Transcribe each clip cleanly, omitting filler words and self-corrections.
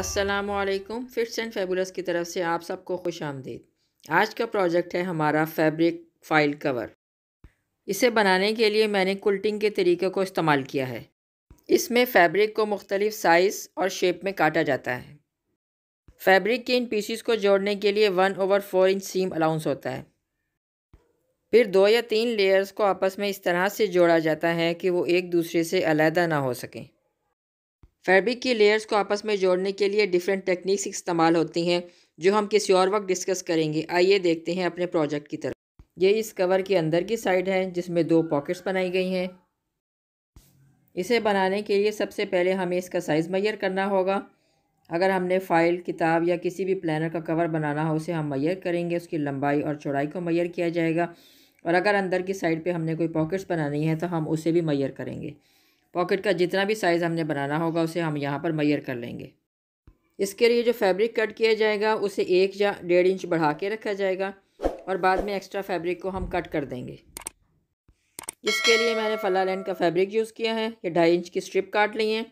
अस्सलामुअलैकुम, fits and fabulous की तरफ से आप सबको खुश आमदीद। आज का प्रोजेक्ट है हमारा फैब्रिक फाइल कवर। इसे बनाने के लिए मैंने क्विल्टिंग के तरीक़े को इस्तेमाल किया है। इसमें फ़ैब्रिक को मुख्तलिफ़ साइज़ और शेप में काटा जाता है। फैब्रिक के इन पीसीस को जोड़ने के लिए 1/4 इंच सीम अलाउंस होता है। फिर 2 या 3 लेयर्स को आपस में इस तरह से जोड़ा जाता है कि वो एक दूसरे से अलहदा ना हो सकें। फैब्रिक की लेयर्स को आपस में जोड़ने के लिए डिफरेंट टेक्निक्स इस्तेमाल होती हैं, जो हम किसी और वक्त डिस्कस करेंगे। आइए देखते हैं अपने प्रोजेक्ट की तरफ। ये इस कवर के अंदर की साइड है, जिसमें 2 पॉकेट्स बनाई गई हैं। इसे बनाने के लिए सबसे पहले हमें इसका साइज़ मेजर करना होगा। अगर हमने फ़ाइल, किताब या किसी भी प्लानर का कवर बनाना हो, उसे हम मेजर करेंगे। उसकी लंबाई और चौड़ाई को मेजर किया जाएगा, और अगर अंदर की साइड पे हमने कोई पॉकेट्स बनानी है तो हम उसे भी मेजर करेंगे। पॉकेट का जितना भी साइज़ हमने बनाना होगा उसे हम यहाँ पर मेजर कर लेंगे। इसके लिए जो फैब्रिक कट किया जाएगा उसे 1 या 1.5 इंच बढ़ा के रखा जाएगा, और बाद में एक्स्ट्रा फैब्रिक को हम कट कर देंगे। इसके लिए मैंने फलालैंड का फैब्रिक यूज़ किया है। ये 2.5 इंच की स्ट्रिप काट ली है।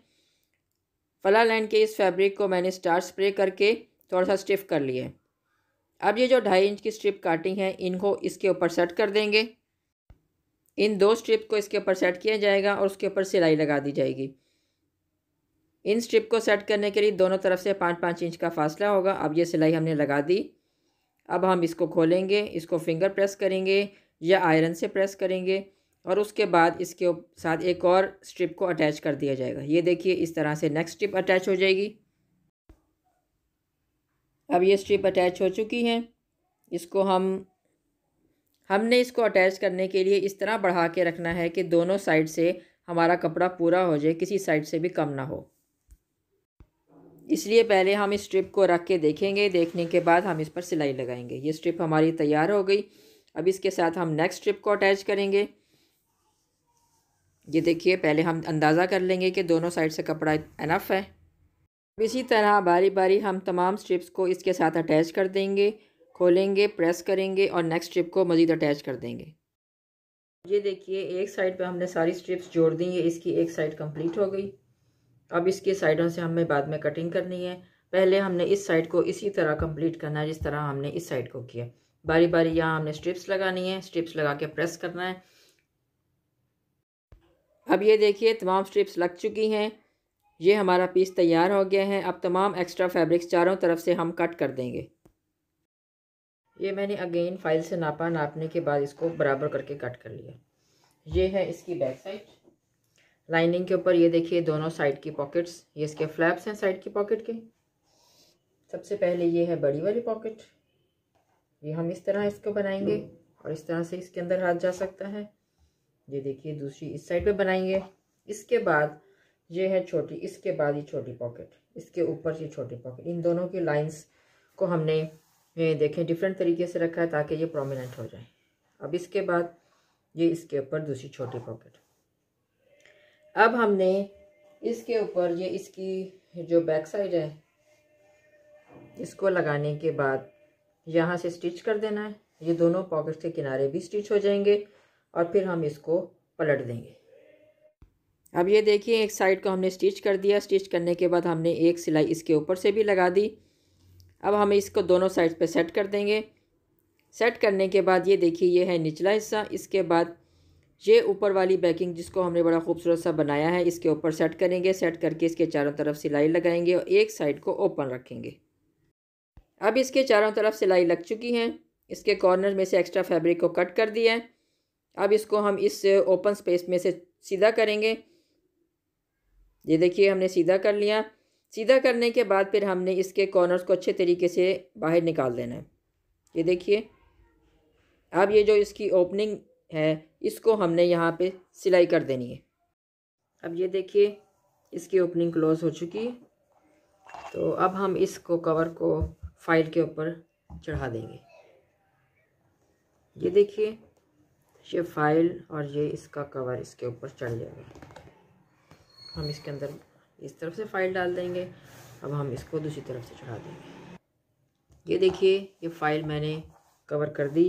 फलालैंड के इस फैब्रिक को मैंने स्टार्च स्प्रे करके थोड़ा सा स्टिफ कर लिया है। अब ये जो 2.5 इंच की स्ट्रिप काटी हैं, इनको इसके ऊपर सेट कर देंगे। इन 2 स्ट्रिप को इसके ऊपर सेट किया जाएगा और उसके ऊपर सिलाई लगा दी जाएगी। इन स्ट्रिप को सेट करने के लिए दोनों तरफ से 5-5 इंच का फासला होगा। अब ये सिलाई हमने लगा दी। अब हम इसको खोलेंगे, इसको फिंगर प्रेस करेंगे या आयरन से प्रेस करेंगे, और उसके बाद इसके साथ एक और स्ट्रिप को अटैच कर दिया जाएगा। ये देखिए, इस तरह से नेक्स्ट स्ट्रिप अटैच हो जाएगी। अब ये स्ट्रिप अटैच हो चुकी हैं। इसको हमने इसको अटैच करने के लिए इस तरह बढ़ा के रखना है कि दोनों साइड से हमारा कपड़ा पूरा हो जाए, किसी साइड से भी कम ना हो। इसलिए पहले हम इस स्ट्रिप को रख के देखेंगे। देखने के बाद हम इस पर सिलाई लगाएंगे। ये स्ट्रिप हमारी तैयार हो गई। अब इसके साथ हम नेक्स्ट स्ट्रिप को अटैच करेंगे। ये देखिए, पहले हम अंदाज़ा कर लेंगे कि दोनों साइड से कपड़ा एनफ है। इसी तरह बारी बारी हम तमाम स्ट्रिप्स को इसके साथ अटैच कर देंगे, खोलेंगे, प्रेस करेंगे और नेक्स्ट स्ट्रिप को मज़ीद अटैच कर देंगे। ये देखिए, एक साइड पे हमने सारी स्ट्रिप्स जोड़ दी है। इसकी एक साइड कंप्लीट हो गई। अब इसकी साइडों से हमें बाद में कटिंग करनी है। पहले हमने इस साइड को इसी तरह कंप्लीट करना है जिस तरह हमने इस साइड को किया। बारी बारी यहाँ हमने स्ट्रिप्स लगानी है, स्ट्रिप्स लगा के प्रेस करना है। अब ये देखिए, तमाम स्ट्रिप्स लग चुकी हैं। ये हमारा पीस तैयार हो गया है। अब तमाम एक्स्ट्रा फैब्रिक्स चारों तरफ से हम कट कर देंगे। ये मैंने अगेन फाइल से नापने के बाद इसको बराबर करके कट कर लिया। ये है इसकी बैक साइड। लाइनिंग के ऊपर ये देखिए दोनों साइड की पॉकेट्स, ये इसके फ्लैप्स हैं साइड की पॉकेट के। सबसे पहले ये है बड़ी वाली पॉकेट। ये हम इस तरह इसको बनाएंगे और इस तरह से इसके अंदर हाथ जा सकता है। ये देखिए, दूसरी इस साइड पर बनाएंगे। इसके बाद ये है छोटी, इसके बाद ये छोटी पॉकेट, इसके ऊपर ये छोटी पॉकेट। इन दोनों की लाइंस को हमने ये देखें डिफरेंट तरीके से रखा है ताकि ये प्रोमिनेंट हो जाए। अब इसके बाद ये इसके ऊपर दूसरी छोटी पॉकेट। अब हमने इसके ऊपर ये इसकी जो बैक साइड है इसको लगाने के बाद यहाँ से स्टिच कर देना है। ये दोनों पॉकेट्स के किनारे भी स्टिच हो जाएंगे और फिर हम इसको पलट देंगे। अब ये देखिए, एक साइड को हमने स्टिच कर दिया। स्टिच करने के बाद हमने एक सिलाई इसके ऊपर से भी लगा दी। अब हम इसको दोनों साइड पे सेट कर देंगे। सेट करने के बाद ये देखिए, ये है निचला हिस्सा। इसके बाद ये ऊपर वाली बैकिंग जिसको हमने बड़ा खूबसूरत सा बनाया है इसके ऊपर सेट करेंगे। सेट करके इसके चारों तरफ सिलाई लगाएंगे और एक साइड को ओपन रखेंगे। अब इसके चारों तरफ सिलाई लग चुकी हैं। इसके कॉर्नर में से एक्स्ट्रा फैब्रिक को कट कर दिया है। अब इसको हम इस ओपन स्पेस में से सीधा करेंगे। ये देखिए, हमने सीधा कर लिया। सीधा करने के बाद फिर हमने इसके कॉर्नर्स को अच्छे तरीके से बाहर निकाल देना है। ये देखिए, अब ये जो इसकी ओपनिंग है इसको हमने यहाँ पे सिलाई कर देनी है। अब ये देखिए, इसकी ओपनिंग क्लोज हो चुकी है। तो अब हम इसको कवर को फाइल के ऊपर चढ़ा देंगे। ये देखिए, ये फाइल और ये इसका कवर इसके ऊपर चढ़ जाएगा। हम इसके अंदर इस तरफ से फाइल डाल देंगे। अब हम इसको दूसरी तरफ से चढ़ा देंगे। ये देखिए, ये फाइल मैंने कवर कर दी।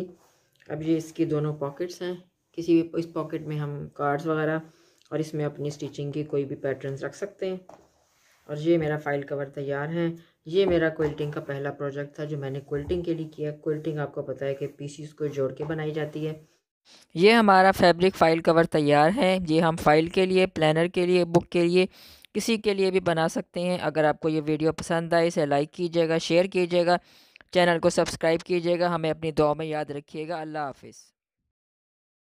अब ये इसकी दोनों पॉकेट्स हैं। किसी भी इस पॉकेट में हम कार्ड्स वगैरह और इसमें अपनी स्टिचिंग की कोई भी पैटर्न्स रख सकते हैं। और ये मेरा फ़ाइल कवर तैयार है। ये मेरा क्विल्टिंग का पहला प्रोजेक्ट था जो मैंने क्विल्टिंग के लिए किया। क्विल्टिंग आपको पता है कि पीसीस को जोड़ के बनाई जाती है। ये हमारा फैब्रिक फ़ाइल कवर तैयार है। ये हम फ़ाइल के लिए, प्लानर के लिए, बुक के लिए, किसी के लिए भी बना सकते हैं। अगर आपको ये वीडियो पसंद आए इसे लाइक कीजिएगा, शेयर कीजिएगा, चैनल को सब्सक्राइब कीजिएगा। हमें अपनी दुआ में याद रखिएगा। अल्लाह हाफिज़।